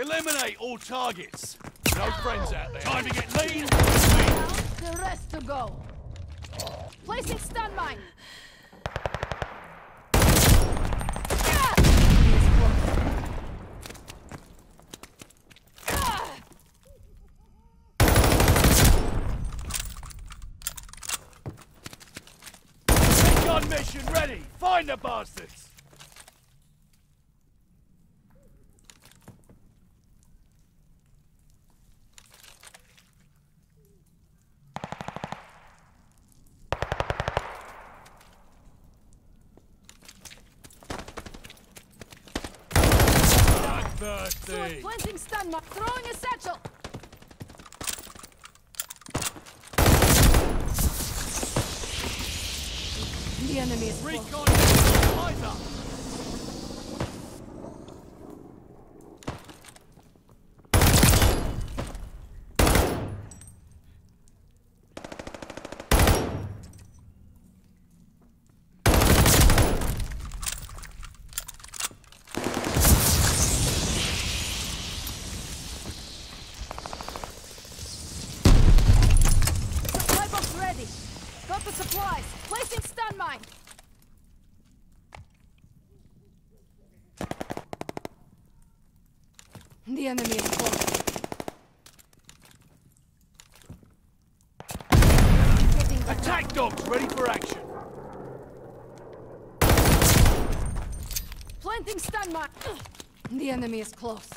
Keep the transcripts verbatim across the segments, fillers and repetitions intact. Eliminate all targets. No friends out there. Time to get lean. The rest to go. Placing stun mine. Take on mission ready. Find the bastards. Sword cleansing stun mark. Throwing a satchel. The enemy is recon. Eyes up. Supplies. Placing stun mine. The enemy is close. Attack dogs ready for action. Planting stun mine. The enemy is close.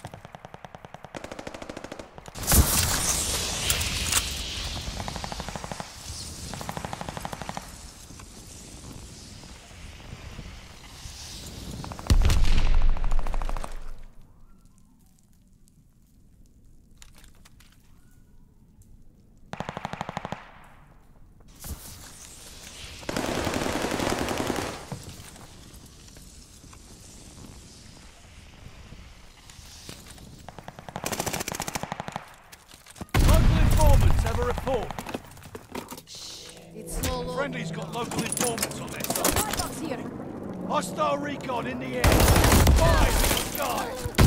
Friendly's got local informants on their side. Hostile recon in the air. Spies in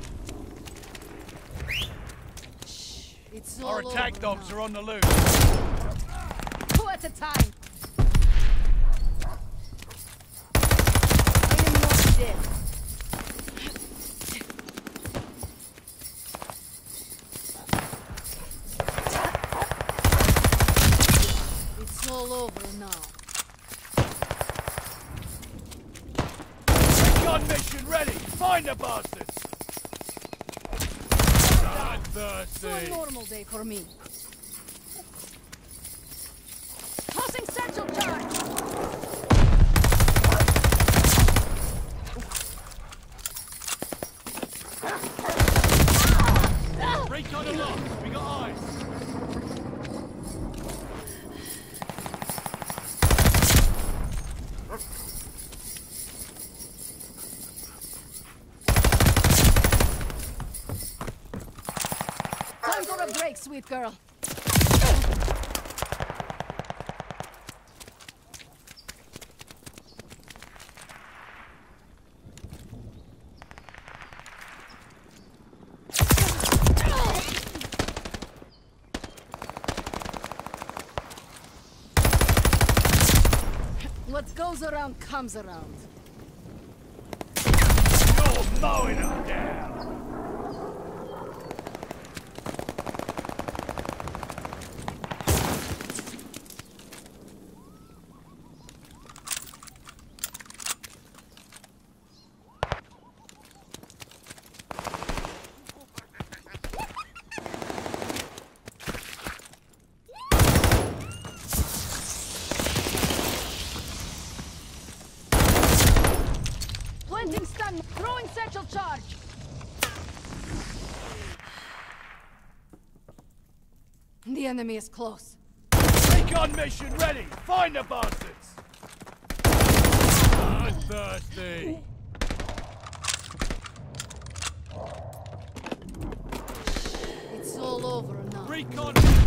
the sky. It's Our attack dogs now. are on the loose. Two at a time. All over now. Recon mission ready. Find the bastards. It's a normal day for me. Tossing central charge. Recon along. We got eyes. Break, sweet girl. What goes around comes around. You're mowing them down. Stun. Throwing central charge. The enemy is close. Recon mission ready. Find the bastards. I'm thirsty. It's all over now. Recon.